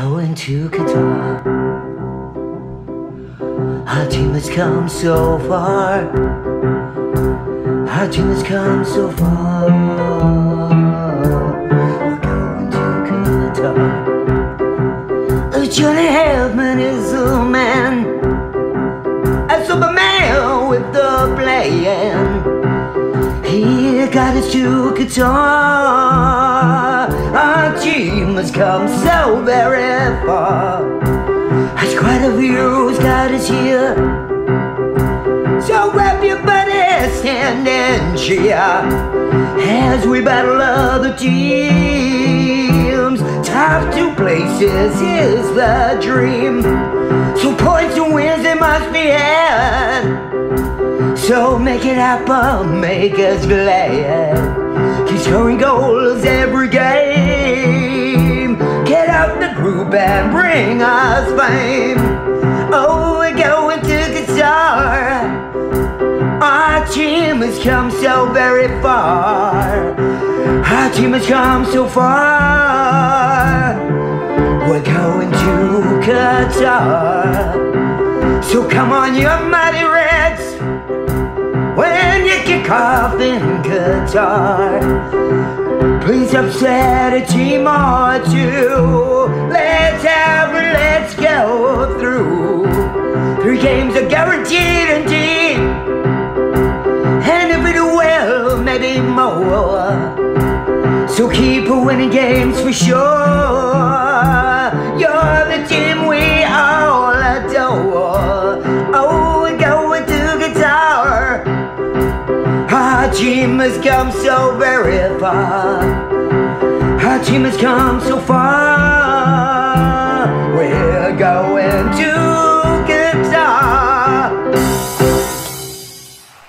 going to Qatar. Our dream has come so far. Our dream has come so far. We're going to Qatar. Oh, Johnny Helfman is the man, a superman with the plan. He got us to Qatar. Our dream has come so very far. It's quite a view's got us here. So grab your buddy, stand and cheer as we battle other teams. Top two places is the dream. So points and wins they must be had. So make it happen, make us glad. Keep scoring goals every game. Get out the group and bring us fame. Oh, we're going to Qatar. Our team has come so very far. Our team has come so far. We're going to Qatar. So come on, you mighty Reds. When you kick off in Qatar, please upset a team or two. Let's go through. 3 games are guaranteed indeed, and if we do well, maybe more. So keep winning games for sure. You're the team we all adore. Oh, we're going to Qatar. Our team has come so very far. Our team has come so far. We're going to Qatar.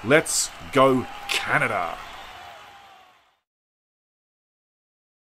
Let's go Canada.